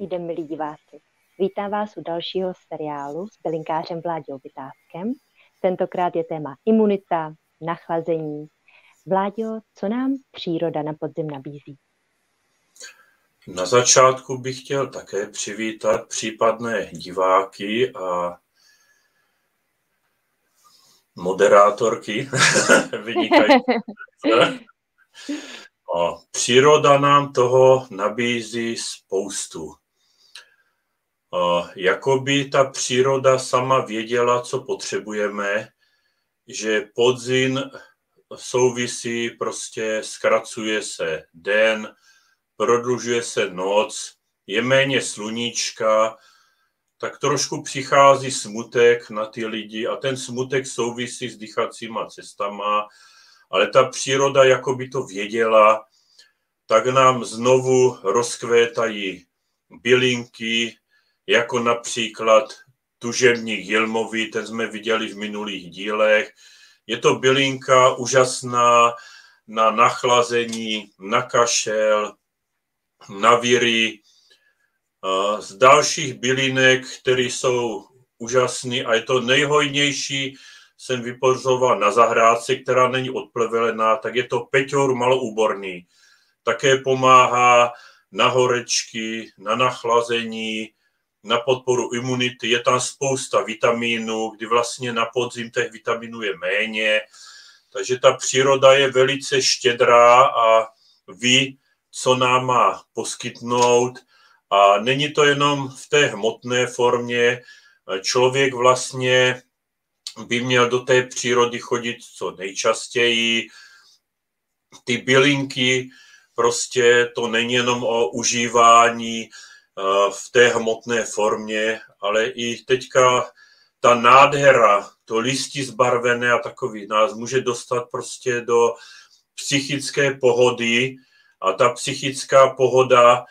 Krásný den, milí diváci. Vítám vás u dalšího seriálu s bylinkářem Vláďou Vytáskem. Tentokrát je téma imunita, nachlazení. Vláďo, co nám příroda na podzim nabízí? Na začátku bych chtěl také přivítat případné diváky a moderátorky. Vynikají. Příroda nám toho nabízí spoustu. Jakoby ta příroda sama věděla, co potřebujeme, že podzim souvisí, prostě zkracuje se den, prodlužuje se noc, je méně sluníčka, tak trošku přichází smutek na ty lidi a ten smutek souvisí s dýchacíma cestama, ale ta příroda jakoby to věděla, tak nám znovu rozkvétají bylinky, jako například tužebník jilmový, ten jsme viděli v minulých dílech. Je to bylinka úžasná na nachlazení, na kašel, na viry. Z dalších bylinek, které jsou úžasné a je to nejhojnější, jsem vypozoval na zahrádce, která není odplevelená, tak je to peťour maloúborný. Také pomáhá na horečky, na nachlazení, na podporu imunity. Je tam spousta vitaminů, kdy vlastně na podzim těch vitaminů je méně. Takže ta příroda je velice štědrá a ví, co nám má poskytnout. A není to jenom v té hmotné formě. Člověk vlastně by měl do té přírody chodit co nejčastěji. Ty bylinky, prostě to není jenom o užívání v té hmotné formě, ale i teďka ta nádhera, to listí zbarvené a takový nás může dostat prostě do psychické pohody a ta psychická pohoda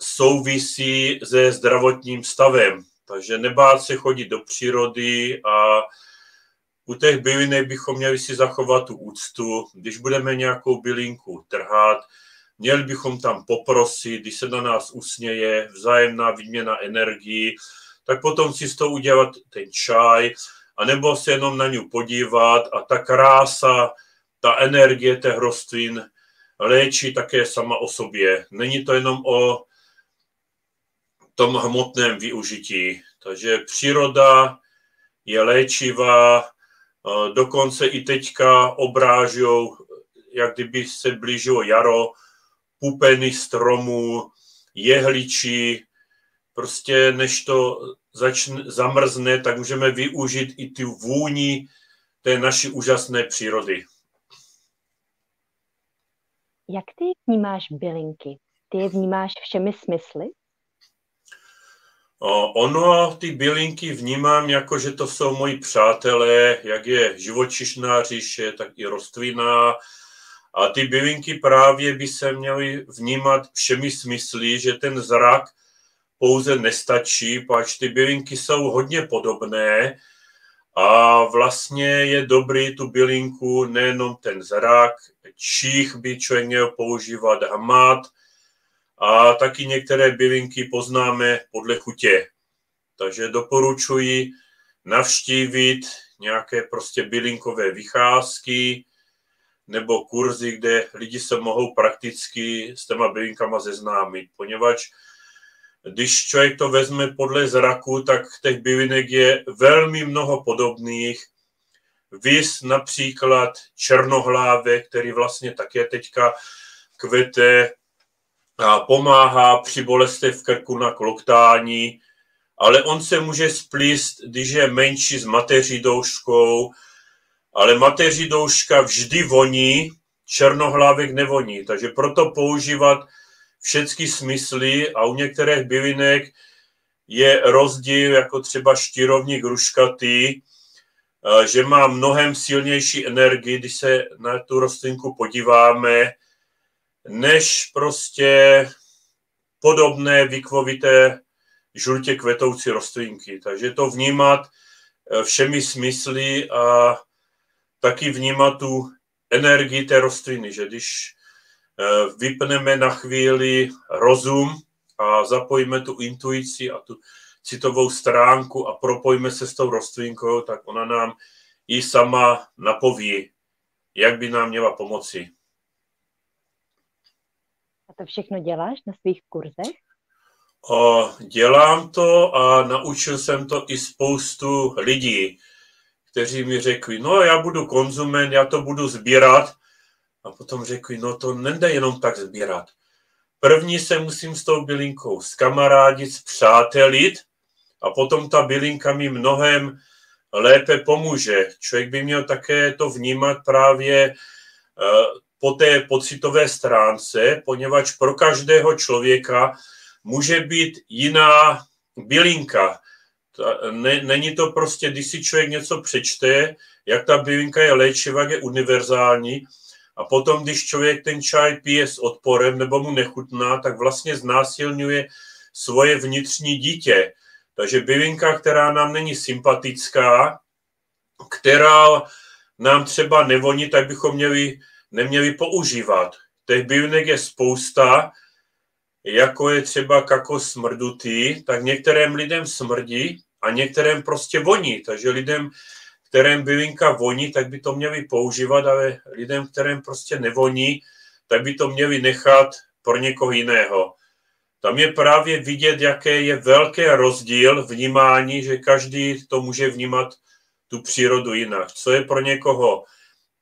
souvisí se zdravotním stavem. Takže nebát se chodit do přírody a u těch bylinek bychom měli si zachovat tu úctu. Když budeme nějakou bylinku trhat, měli bychom tam poprosit, když se na nás usměje, vzájemná výměna energií, tak potom si z toho udělat ten čaj, anebo se jenom na ňu podívat a ta krása, ta energie těch rostlin léčí také sama o sobě. Není to jenom o tom hmotném využití. Takže příroda je léčivá, dokonce i teďka obrážou, jak kdyby se blížilo jaro, pupeny stromů, jehličí, prostě než to zamrzne, tak můžeme využít i ty vůni té naší úžasné přírody. Jak ty vnímáš bylinky? Ty je vnímáš všemi smysly? Ono, ty bylinky vnímám jako, že to jsou moji přátelé, jak je živočišná říše, tak i rostlina. A ty bylinky právě by se měly vnímat všemi smysly, že ten zrak pouze nestačí, pač ty bylinky jsou hodně podobné a vlastně je dobrý tu bylinku, nejenom ten zrak, čích by člověk měl používat, hmat, a taky některé bylinky poznáme podle chutě. Takže doporučuji navštívit nějaké prostě bylinkové vycházky nebo kurzy, kde lidi se mohou prakticky s těma bylinkama seznámit, poněvadž když člověk to vezme podle zraku, tak těch bylinek je velmi mnoho podobných. Viz například černohláve, který vlastně také teďka kvete a pomáhá při bolesti v krku na kloktání, ale on se může splíst, když je menší, s mateří douškou, ale mateří douška vždy voní, černohlávek nevoní, takže proto používat všechny smysly a u některých bylinek je rozdíl, jako třeba štírovník ruškatý, že má mnohem silnější energii, když se na tu rostlinku podíváme, než prostě podobné vikvovité žlutě kvetoucí rostlinky. Takže to vnímat všemi smysly a taky vnímat tu energii té rostliny, že když vypneme na chvíli rozum a zapojíme tu intuici a tu citovou stránku a propojíme se s tou rostlinkou, tak ona nám i sama napoví, jak by nám měla pomoci. A to všechno děláš na svých kurzech? Dělám to a naučil jsem to i spoustu lidí, kteří mi řekli, no já budu konzument, já to budu sbírat. A potom řekli, no to nejde jenom tak sbírat. První se musím s tou bylinkou zkamarádit, zpřátelit a potom ta bylinka mi mnohem lépe pomůže. Člověk by měl také to vnímat právě po té pocitové stránce, poněvadž pro každého člověka může být jiná bylinka. Není to prostě, když si člověk něco přečte, jak ta bylinka je léčivá, je univerzální, a potom, když člověk ten čaj pije s odporem nebo mu nechutná, tak vlastně znásilňuje svoje vnitřní dítě. Takže bylinka, která nám není sympatická, která nám třeba nevoní, tak bychom neměli používat. Těch bylinek je spousta, jako je třeba kakos smrdutý, tak některým lidem smrdí a některým prostě voní. Takže lidem, kterým bylinka voní, tak by to měli používat, ale lidem, kterým prostě nevoní, tak by to měli nechat pro někoho jiného. Tam je právě vidět, jaké je velký rozdíl vnímání, že každý to může vnímat tu přírodu jinak. Co je pro někoho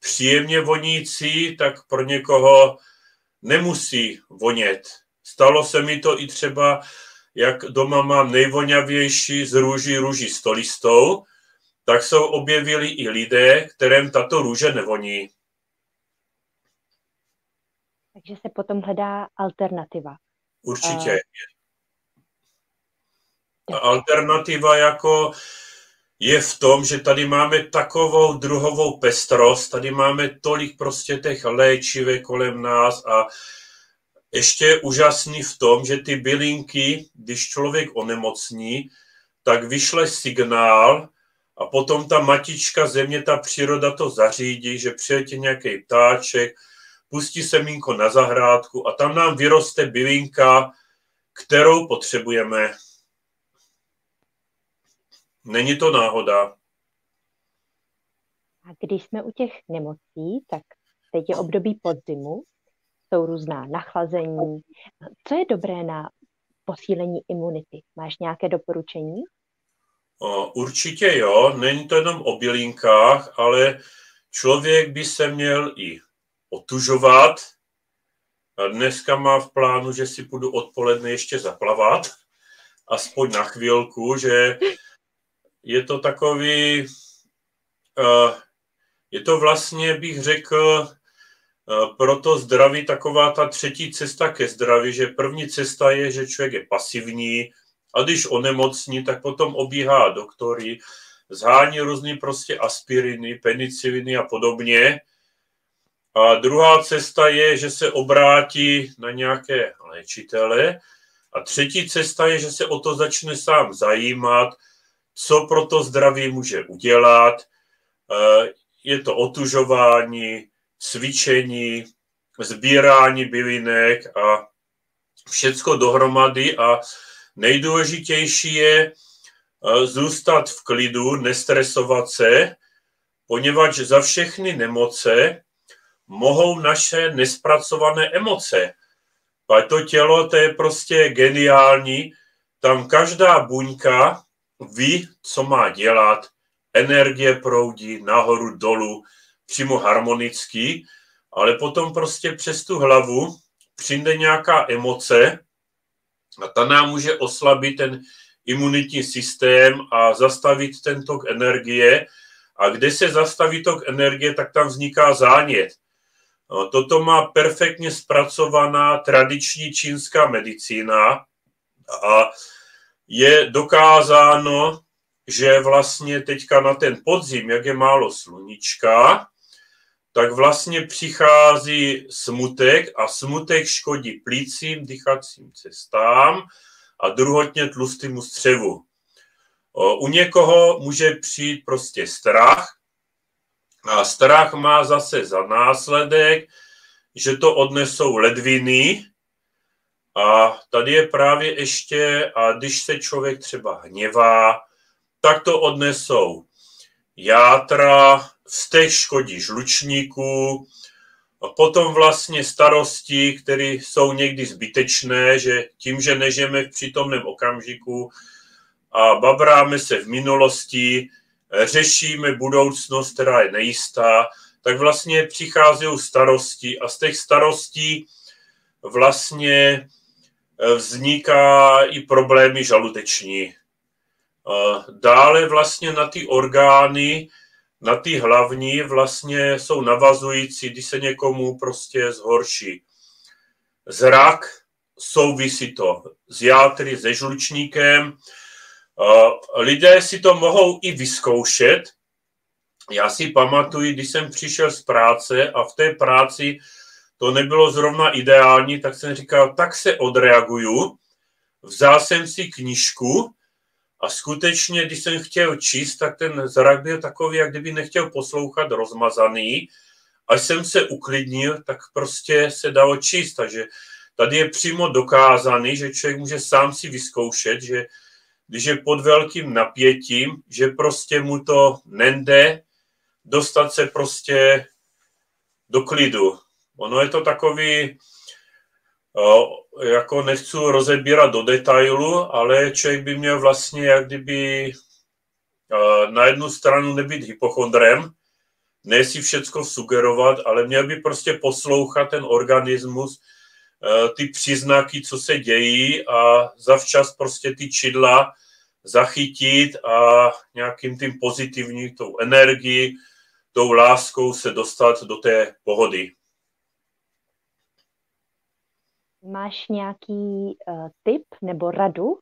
příjemně vonící, tak pro někoho nemusí vonět. Stalo se mi to i třeba, jak doma mám nejvonavější z růži stolistou, tak se objevili i lidé, kterým tato růže nevoní. Takže se potom hledá alternativa. Určitě. Ta alternativa jako je v tom, že tady máme takovou druhovou pestrost, tady máme tolik prostě těch léčivé kolem nás a ještě je úžasný v tom, že ty bylinky, když člověk onemocní, tak vyšle signál a potom ta matička země, ta příroda to zařídí, že přijde nějaký ptáček, pustí semínko na zahrádku a tam nám vyroste bylinka, kterou potřebujeme. Není to náhoda. A když jsme u těch nemocí, tak teď je období podzimu, jsou různá nachlazení. Co je dobré na posílení imunity? Máš nějaké doporučení? Určitě jo, není to jenom o bylinkách, ale člověk by se měl i otužovat. Dneska má v plánu, že si půjdu odpoledne ještě zaplavat, aspoň na chvilku, že je to takový, je to vlastně, bych řekl, proto zdraví taková ta třetí cesta ke zdraví, že první cesta je, že člověk je pasivní a když onemocní, tak potom obíhá doktory, zhání různý prostě aspiriny, peniciliny a podobně. A druhá cesta je, že se obrátí na nějaké léčitele. A třetí cesta je, že se o to začne sám zajímat, co pro to zdraví může udělat. Je to otužování, cvičení, sbírání bylinek a všecko dohromady. A nejdůležitější je zůstat v klidu, nestresovat se, poněvadž za všechny nemoce mohou naše nespracované emoce. A to tělo, to je prostě geniální. Tam každá buňka ví, co má dělat. Energie proudí nahoru, dolů, přímo harmonicky, ale potom prostě přes tu hlavu přijde nějaká emoce a ta nám může oslabit ten imunitní systém a zastavit ten tok energie. A kde se zastaví tok energie, tak tam vzniká zánět. Toto má perfektně zpracovaná tradiční čínská medicína a je dokázáno, že vlastně teďka na ten podzim, jak je málo sluníčka, tak vlastně přichází smutek a smutek škodí plicím, dýchacím cestám a druhotně tlustému střevu. U někoho může přijít prostě strach, a strach má zase za následek, že to odnesou ledviny A tady je právě ještě, a když se člověk třeba hněvá, tak to odnesou játra, vztek škodí žlučníku, a potom vlastně starosti, které jsou někdy zbytečné, že tím, že nežijeme v přítomném okamžiku a babráme se v minulosti, řešíme budoucnost, která je nejistá, tak vlastně přicházejí starosti a z těch starostí vlastně vzniká i problémy žaludeční. Dále vlastně na ty orgány, na ty hlavní vlastně jsou navazující, když se někomu prostě zhorší zrak, souvisí to s játry, se žlučníkem. Lidé si to mohou i vyzkoušet. Já si pamatuju, když jsem přišel z práce a v té práci to nebylo zrovna ideální, tak jsem říkal, tak se odreaguju. Vzal jsem si knížku a skutečně, když jsem chtěl číst, tak ten zrak byl takový, jak kdyby nechtěl poslouchat, rozmazaný. Až jsem se uklidnil, tak prostě se dalo číst. Takže tady je přímo dokázaný, že člověk může sám si vyzkoušet, že když je pod velkým napětím, že prostě mu to nejde dostat se prostě do klidu. Ono je to takový, jako nechci rozebírat do detailu, ale člověk by měl vlastně jak kdyby na jednu stranu nebýt hypochondrem, ne si všecko sugerovat, ale měl by prostě poslouchat ten organismus, ty příznaky, co se dějí a zavčas prostě ty čidla zachytit a nějakým tím pozitivním, tou energií, tou láskou se dostat do té pohody. Máš nějaký tip nebo radu,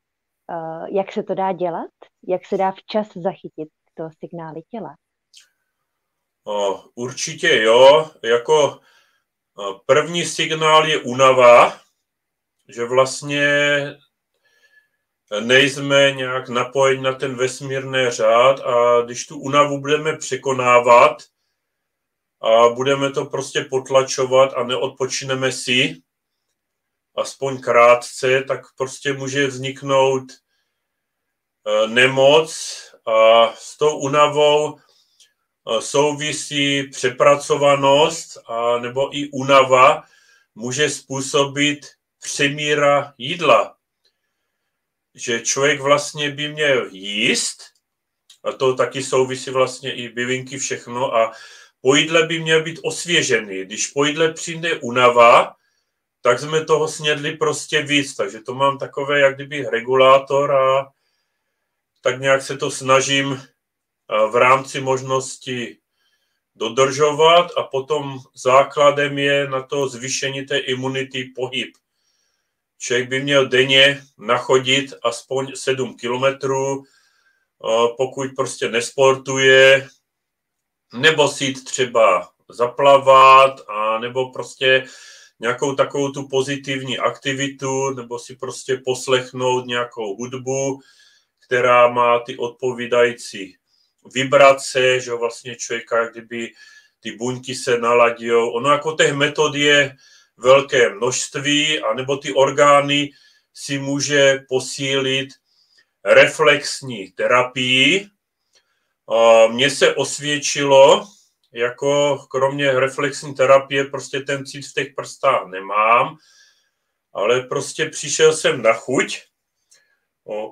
jak se to dá dělat? Jak se dá včas zachytit to signály těla? Určitě jo. Jako první signál je únava, že vlastně nejsme nějak napojeni na ten vesmírný řád a když tu únavu budeme překonávat a budeme to prostě potlačovat a neodpočineme si, aspoň krátce, tak prostě může vzniknout nemoc a s tou únavou souvisí přepracovanost a nebo i únava může způsobit přemíra jídla. Že člověk vlastně by měl jíst, a to taky souvisí vlastně i bylinky, všechno, a po jídle by měl být osvěžený. Když po jídle přijde únava, tak jsme toho snědli prostě víc, takže to mám takové, jak kdyby regulátor a tak nějak se to snažím v rámci možnosti dodržovat a potom základem je na to zvýšení té imunity pohyb. Člověk by měl denně nachodit aspoň 7 kilometrů, pokud prostě nesportuje, nebo si jít třeba zaplavat, a nebo prostě nějakou takovou tu pozitivní aktivitu, nebo si prostě poslechnout nějakou hudbu, která má ty odpovídající vibrace, že vlastně člověka, kdyby ty buňky se naladí. Ono jako těch metod je velké množství, anebo ty orgány si může posílit reflexní terapii. Mně se osvědčilo, jako kromě reflexní terapie prostě ten cít v těch prstách nemám, ale prostě přišel jsem na chuť,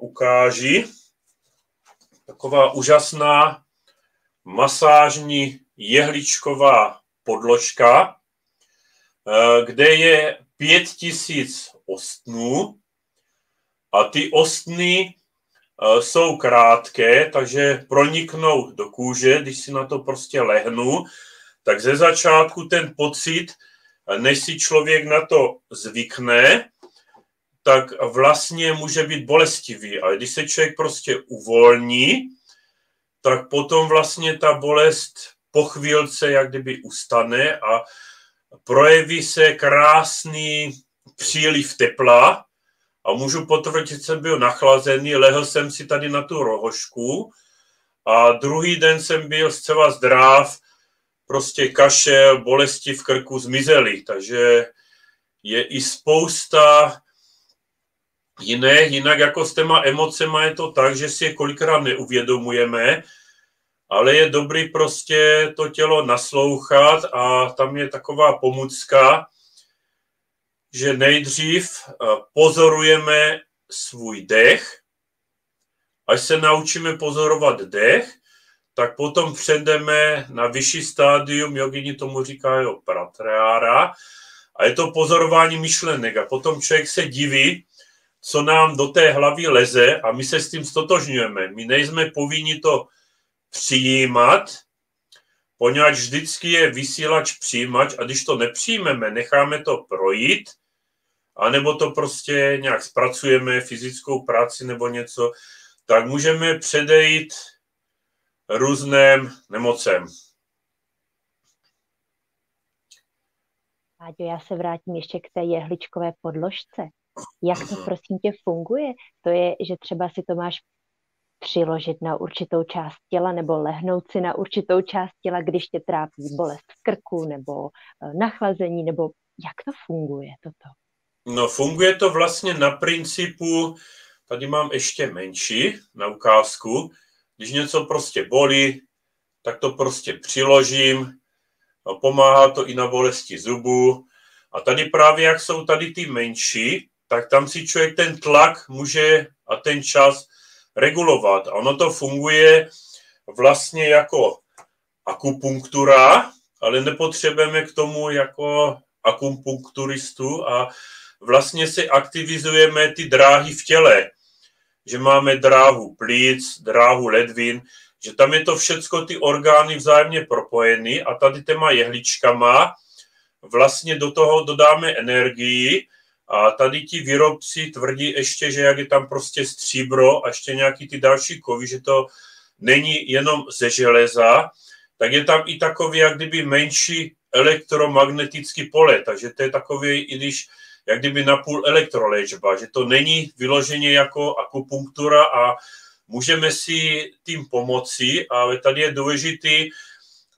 ukáži, taková úžasná masážní jehličková podložka, kde je 5000 ostnů a ty ostny jsou krátké, takže proniknou do kůže, když si na to prostě lehnu, tak ze začátku ten pocit, než si člověk na to zvykne, tak vlastně může být bolestivý. Ale když se člověk prostě uvolní, tak potom vlastně ta bolest po chvílce jak kdyby ustane a projeví se krásný příliv tepla. A můžu potvrdit, že jsem byl nachlazený, lehl jsem si tady na tu rohošku a druhý den jsem byl zcela zdrav, prostě kašel, bolesti v krku zmizely. Takže je i spousta jinak jako s těma emocema je to tak, že si je kolikrát neuvědomujeme, ale je dobrý prostě to tělo naslouchat a tam je taková pomůcka, že nejdřív pozorujeme svůj dech. Až se naučíme pozorovat dech, tak potom přejdeme na vyšší stádium, jogini tomu říkají pratyahára, a je to pozorování myšlenek. A potom člověk se diví, co nám do té hlavy leze a my se s tím stotožňujeme. My nejsme povinni to přijímat, poněvadž vždycky je vysílač, přijímač, a když to nepřijmeme, necháme to projít, anebo to prostě nějak zpracujeme, fyzickou práci nebo něco, tak můžeme předejít různým nemocem. Áďo, já se vrátím ještě k té jehličkové podložce. Jak to prosím tě funguje? To je, že třeba si to máš přiložit na určitou část těla nebo lehnout si na určitou část těla, když tě trápí bolest v krku nebo nachlazení, nebo jak to funguje toto? No, funguje to vlastně na principu, tady mám ještě menší na ukázku, když něco prostě bolí, tak to prostě přiložím, pomáhá to i na bolesti zubů. A tady právě, jak jsou tady ty menší, tak tam si člověk ten tlak může a ten čas regulovat. A ono to funguje vlastně jako akupunktura, ale nepotřebujeme k tomu jako akupunkturistu a vlastně si aktivizujeme ty dráhy v těle, že máme dráhu plic, dráhu ledvin, že tam je to všecko ty orgány vzájemně propojeny a tady těma jehličkama vlastně do toho dodáme energii a tady ti výrobci tvrdí ještě, že jak je tam prostě stříbro a ještě nějaký ty další kovy, že to není jenom ze železa, tak je tam i takový jak kdyby menší elektromagnetický pole, takže to je takový, i když jak kdyby napůl elektroléčba, že to není vyloženě jako akupunktura a můžeme si tím pomoci, ale tady je důležitý,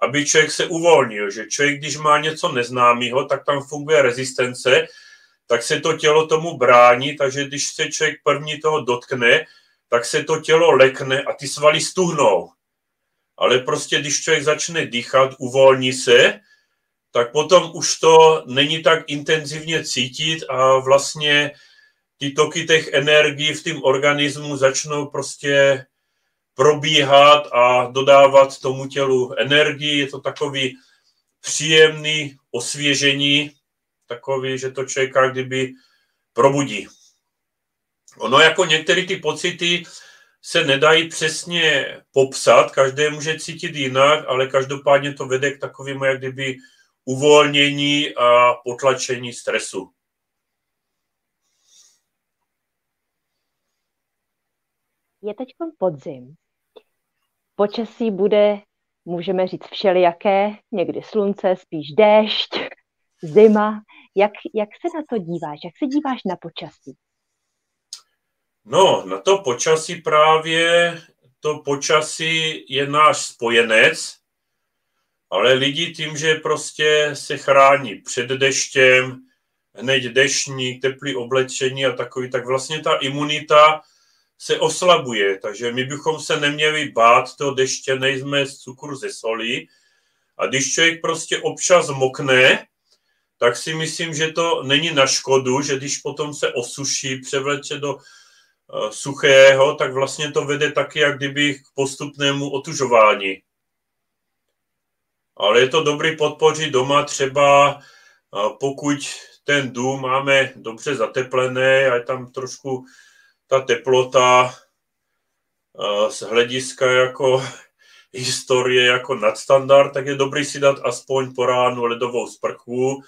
aby člověk se uvolnil, že člověk, když má něco neznámého, tak tam funguje rezistence, tak se to tělo tomu brání, takže když se člověk první toho dotkne, tak se to tělo lekne a ty svaly stuhnou. Ale prostě, když člověk začne dýchat, uvolní se, tak potom už to není tak intenzivně cítit a vlastně ty toky těch energií v tým organismu začnou prostě probíhat a dodávat tomu tělu energii. Je to takový příjemný osvěžení, takový, že to člověka kdyby probudí. Ono jako některé ty pocity se nedají přesně popsat, každé může cítit jinak, ale každopádně to vede k takovému jak kdyby uvolnění a potlačení stresu. Je teď podzim. Počasí bude, můžeme říct, všelijaké, někdy slunce, spíš déšť, zima. Jak se na to díváš? Jak se díváš na počasí? No, na to počasí právě, to počasí je náš spojenec, ale lidi tím, že prostě se chrání před deštěm, hned deštník, teplý oblečení a takový, tak vlastně ta imunita se oslabuje, takže my bychom se neměli bát toho deště, nejsme z cukru, ze soli. A když člověk prostě občas mokne, tak si myslím, že to není na škodu, že když potom se osuší, převleče do suchého, tak vlastně to vede taky jak kdyby k postupnému otužování. Ale je to dobrý podpořit doma třeba, pokud ten dům máme dobře zateplený a je tam trošku ta teplota z hlediska jako historie jako nadstandard, tak je dobrý si dát aspoň po ránu ledovou sprchu.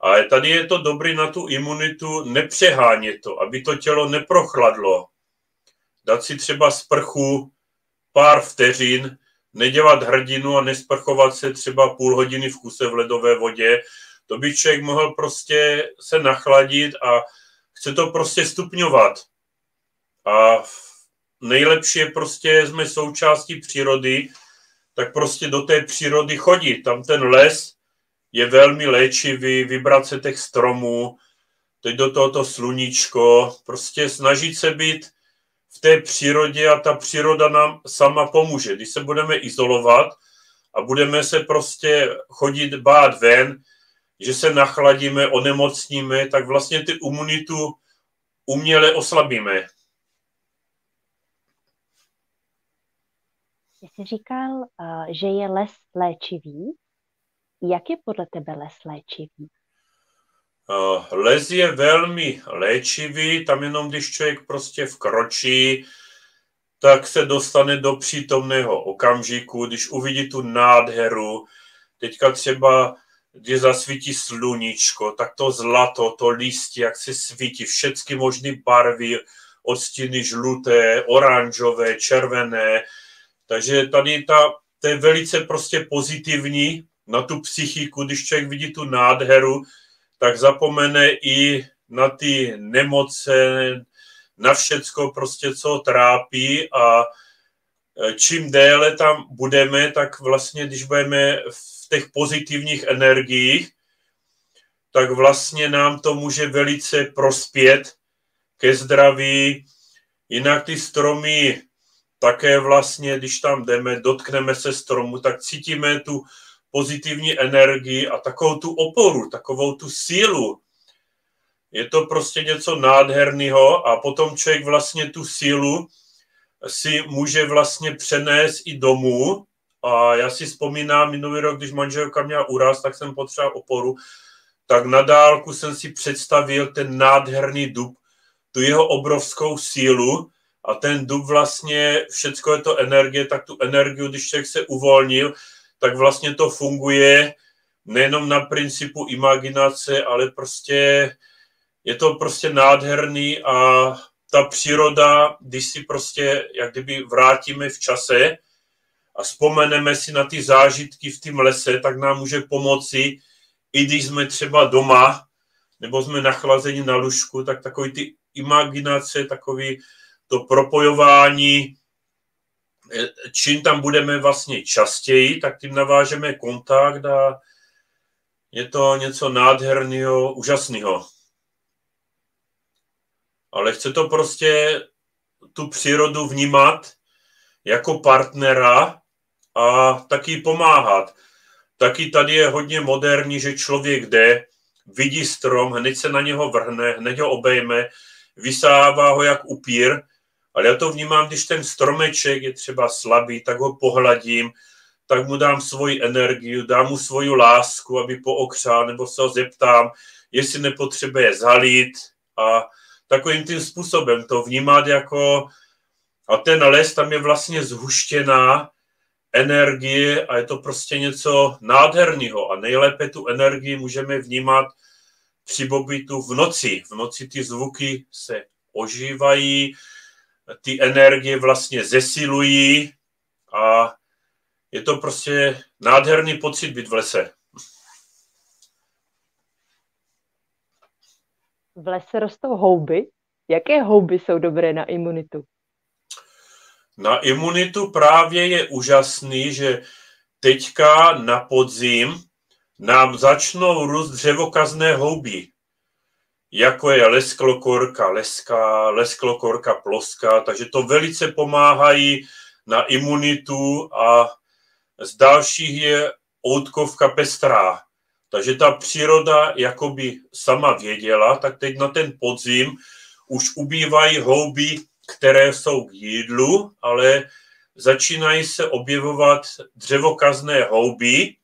A tady je to dobrý na tu imunitu nepřehánět to, aby to tělo neprochladlo. Dát si třeba sprchu pár vteřin, nedělat hrdinu a nesprchovat se třeba půl hodiny v kuse v ledové vodě. To by člověk mohl prostě se nachladit a chce to prostě stupňovat. A nejlepší je prostě, jsme součástí přírody, tak prostě do té přírody chodí. Tam ten les je velmi léčivý, vibrace těch stromů, teď do tohoto sluníčko, prostě snažit se být v té přírodě a ta příroda nám sama pomůže. Když se budeme izolovat a budeme se prostě chodit bát ven, že se nachladíme, onemocníme, tak vlastně ty imunitu uměle oslabíme. Ty jsi říkal, že je les léčivý. Jak je podle tebe les léčivý? Les je velmi léčivý, tam jenom když člověk prostě vkročí, tak se dostane do přítomného okamžiku, když uvidí tu nádheru. Teďka třeba, když zasvítí sluníčko, tak to zlato, to listí, jak se svítí, všechny možné barvy, odstíny žluté, oranžové, červené. Takže tady to je velice prostě pozitivní na tu psychiku, když člověk vidí tu nádheru, tak zapomene i na ty nemoce, na všecko prostě, co trápí, a čím déle tam budeme, tak vlastně, když budeme v těch pozitivních energiích, tak vlastně nám to může velice prospět ke zdraví. Jinak ty stromy také vlastně, když tam jdeme, dotkneme se stromu, tak cítíme tu pozitivní energii a takovou tu oporu, takovou tu sílu. Je to prostě něco nádherného a potom člověk vlastně tu sílu si může vlastně přenést i domů. A já si vzpomínám minulý rok, když manželka měla úraz, tak jsem potřeboval oporu, tak na dálku jsem si představil ten nádherný dub, tu jeho obrovskou sílu. A ten dub vlastně, všecko je to energie, tak tu energii, když člověk se uvolnil, tak vlastně to funguje nejenom na principu imaginace, ale prostě je to prostě nádherný a ta příroda, když si prostě jak kdyby vrátíme v čase a vzpomeneme si na ty zážitky v tom lese, tak nám může pomoci, i když jsme třeba doma, nebo jsme nachlazeni na lůžku, tak takový ty imaginace, takový to propojování, čím tam budeme vlastně častěji, tak tím navážeme kontakt a je to něco nádherného, úžasného. Ale chce to prostě tu přírodu vnímat jako partnera a taky pomáhat. Taky tady je hodně moderní, že člověk jde, vidí strom, hned se na něho vrhne, hned ho obejme, vysává ho jak upír. Ale já to vnímám, když ten stromeček je třeba slabý, tak ho pohladím, tak mu dám svoji energii, dám mu svoji lásku, aby pookřál, nebo se ho zeptám, jestli nepotřebuje zalít, a takovým tím způsobem to vnímat jako... A ten les, tam je vlastně zhuštěná energie a je to prostě něco nádherného. A nejlépe tu energii můžeme vnímat při pobytu v noci. V noci ty zvuky se ožívají, ty energie vlastně zesilují a je to prostě nádherný pocit být v lese. V lese rostou houby. Jaké houby jsou dobré na imunitu? Na imunitu právě je úžasný, že teďka na podzim nám začnou růst dřevokazné houby. Jako je lesklokorka leská, lesklokorka ploská, takže to velice pomáhají na imunitu, a z dalších je outkovka pestrá. Takže ta příroda jakoby sama věděla, tak teď na ten podzim už ubývají houby, které jsou k jídlu, ale začínají se objevovat dřevokazné houby,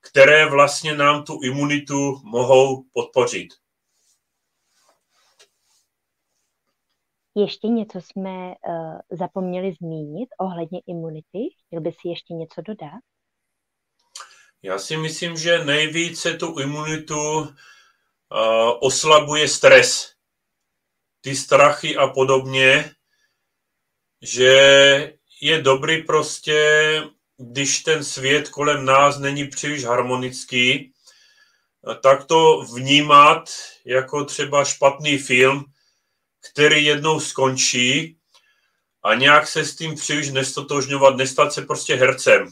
které vlastně nám tu imunitu mohou podpořit. Ještě něco jsme zapomněli zmínit ohledně imunity. Chtěl by si ještě něco dodat? Já si myslím, že nejvíce tu imunitu oslabuje stres. Ty strachy a podobně, že je dobrý prostě, když ten svět kolem nás není příliš harmonický, tak to vnímat jako třeba špatný film, který jednou skončí, a nějak se s tím příliš nestotožňovat, nestat se prostě hercem.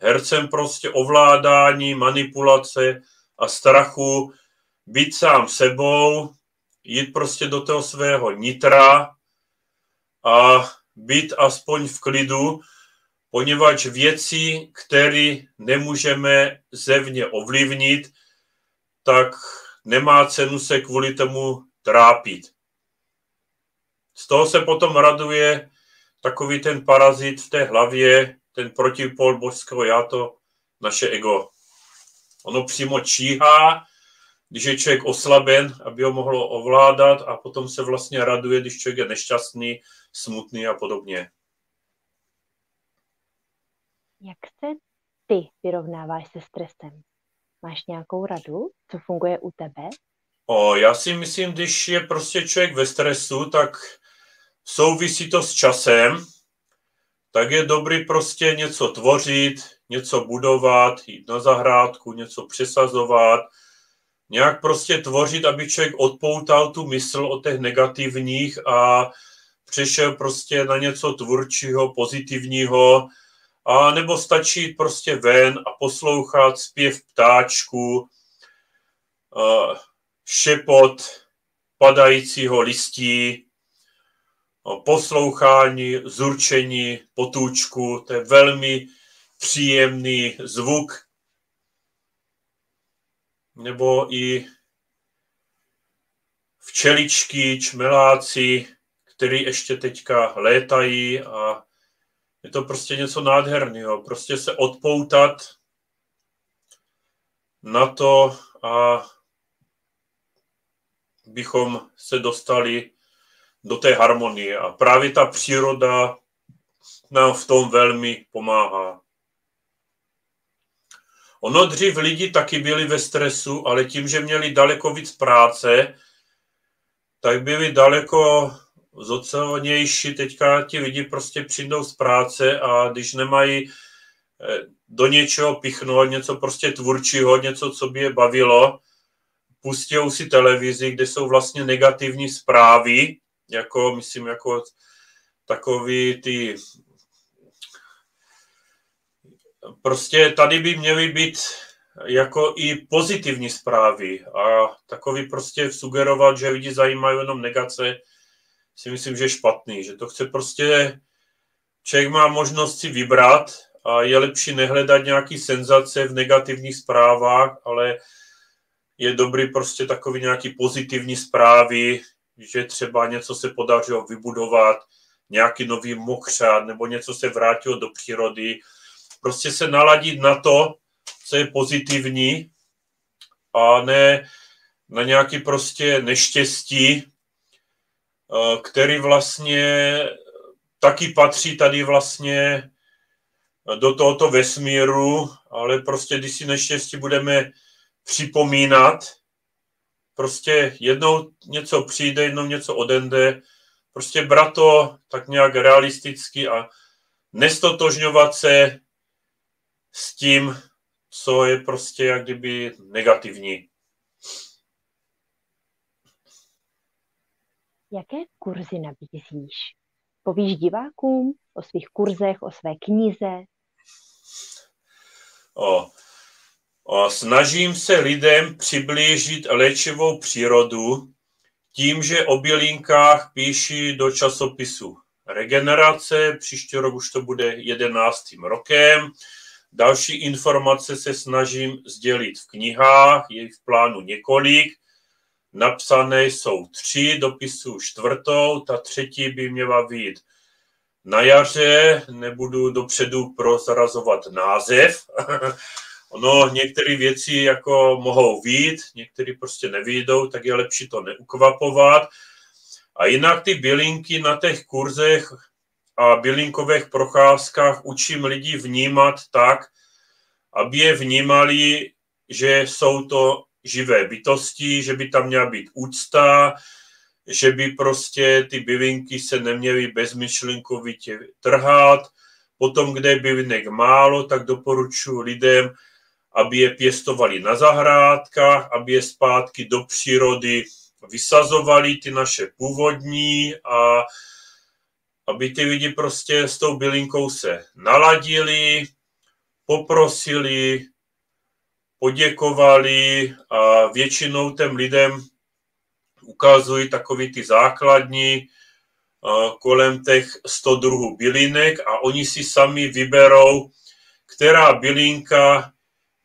Hercem prostě ovládání, manipulace a strachu, být sám sebou, jít prostě do toho svého nitra a být aspoň v klidu, poněvadž věci, které nemůžeme zevně ovlivnit, tak nemá cenu se kvůli tomu trápit. Z toho se potom raduje takový ten parazit v té hlavě, ten protipol božského já, to naše ego. Ono přímo číhá, když je člověk oslaben, aby ho mohlo ovládat, a potom se vlastně raduje, když člověk je nešťastný, smutný a podobně. Jak se ty vyrovnáváš se stresem? Máš nějakou radu, co funguje u tebe? Já si myslím, když je prostě člověk ve stresu, tak souvisí to s časem, tak je dobrý prostě něco tvořit, něco budovat, jít na zahrádku, něco přesazovat, nějak prostě tvořit, aby člověk odpoutal tu mysl od těch negativních a přešel prostě na něco tvůrčího, pozitivního, a nebo stačí jít prostě ven a poslouchat zpěv ptáčku, šepot padajícího listí, poslouchání, zurčení potůčku, to je velmi příjemný zvuk, nebo i včeličky, čmeláci, který ještě teďka létají, a je to prostě něco nádherného. Prostě se odpoutat na to, a bychom se dostali do té harmonie. A právě ta příroda nám v tom velmi pomáhá. Ono dřív lidi taky byli ve stresu, ale tím, že měli daleko víc práce, tak byli daleko zocelnější. Teďka ti lidi prostě přijdou z práce, a když nemají do něčeho pichnout, něco prostě tvůrčího, něco, co by je bavilo, pustějou si televizi, kde jsou vlastně negativní zprávy, jako, myslím, jako takový ty... Prostě tady by měly být jako i pozitivní zprávy, a takový prostě sugerovat, že lidi zajímají jenom negace, si myslím, že je špatný, že to chce prostě, člověk má možnost si vybrat, a je lepší nehledat nějaký senzace v negativních zprávách, ale je dobrý prostě takový nějaký pozitivní zprávy, že třeba něco se podařilo vybudovat, nějaký nový mokřad, nebo něco se vrátilo do přírody. Prostě se naladit na to, co je pozitivní, a ne na nějaké prostě neštěstí, který vlastně taky patří tady vlastně do tohoto vesmíru, ale prostě když si neštěstí budeme připomínat, prostě jednou něco přijde, jednou něco odejde, prostě brát to tak nějak realisticky a nestotožňovat se s tím, co je prostě jak kdyby negativní. Jaké kurzy nabízíš? Povíš divákům o svých kurzech, o své knize? Snažím se lidem přiblížit léčivou přírodu tím, že o bylinkách píši do časopisu Regenerace. Příští rok už to bude 11. rokem. Další informace se snažím sdělit v knihách, je v plánu několik. Napsané jsou 3, dopisuju 4. Ta 3. by měla vyjít na jaře, nebudu dopředu prozrazovat název. Ono některé věci jako mohou vyjít, některé prostě nevyjdou, tak je lepší to neukvapovat. A jinak ty bylinky na těch kurzech a bylinkových procházkách učím lidi vnímat tak, aby je vnímali, že jsou to živé bytosti, že by tam měla být úcta, že by prostě ty bylinky se neměly bezmyšlenkovitě trhat. Potom, kde je bylinek málo, tak doporučuji lidem, aby je pěstovali na zahrádkách, aby je zpátky do přírody vysazovali, ty naše původní, a aby ty lidi prostě s tou bylinkou se naladili, poprosili, poděkovali a většinou těm lidem ukazují takový ty základní kolem těch 100 druhů bylinek a oni si sami vyberou, která bylinka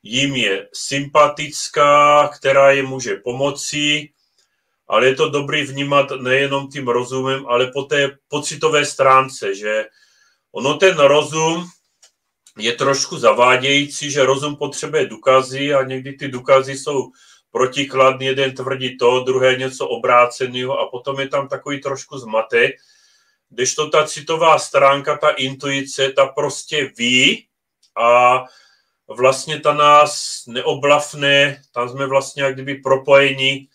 jim je sympatická, která je může pomoci, ale je to dobrý vnímat nejenom tím rozumem, ale po té pocitové stránce, že ono ten rozum je trošku zavádějící, že rozum potřebuje důkazy a někdy ty důkazy jsou protikladný, jeden tvrdí to, druhé něco obráceného a potom je tam takový trošku zmatek, kdežto ta citová stránka, ta intuice, ta prostě ví a vlastně ta nás neoblafne, tam jsme vlastně jak kdyby propojeni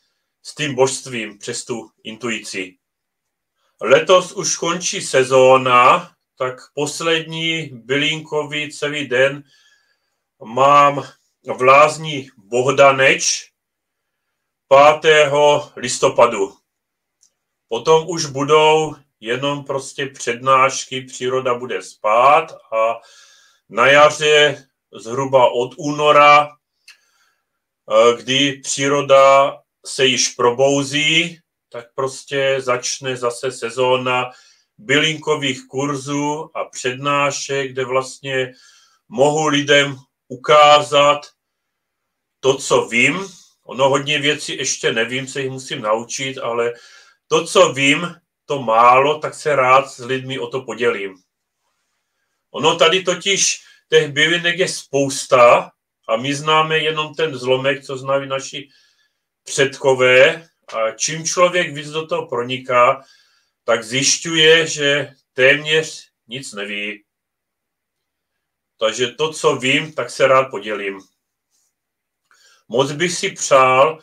s tím božstvím přes tu intuici. Letos už končí sezóna, tak poslední bylinkový celý den mám v lázní Bohdaneč 5. listopadu. Potom už budou jenom prostě přednášky, příroda bude spát a na jaře zhruba od února, kdy příroda se již probouzí, tak prostě začne zase sezóna bylinkových kurzů a přednášek, kde vlastně mohu lidem ukázat to, co vím. Ono hodně věcí ještě nevím, se jich musím naučit, ale to, co vím, to málo, tak se rád s lidmi o to podělím. Ono tady totiž těch bylinek je spousta a my známe jenom ten zlomek, co znají naši předkové, a čím člověk víc do toho proniká, tak zjišťuje, že téměř nic neví. Takže to, co vím, tak se rád podělím. Moc bych si přál,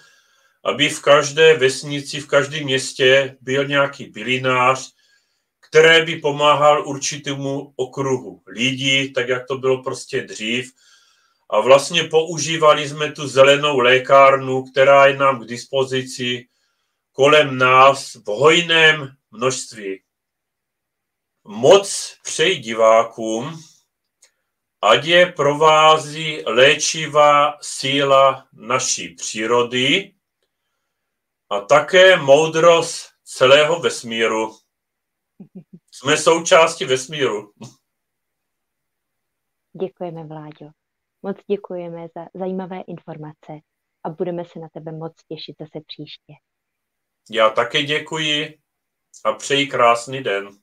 aby v každé vesnici, v každém městě byl nějaký bylinář, který by pomáhal určitému okruhu lidí, tak jak to bylo prostě dřív. A vlastně používali jsme tu zelenou lékárnu, která je nám k dispozici kolem nás v hojném množství. Moc přeji divákům, ať je provází léčivá síla naší přírody a také moudrost celého vesmíru. Jsme součástí vesmíru. Děkujeme, Vláďo. Moc děkujeme za zajímavé informace a budeme se na tebe moc těšit zase příště. Já také děkuji a přeji krásný den.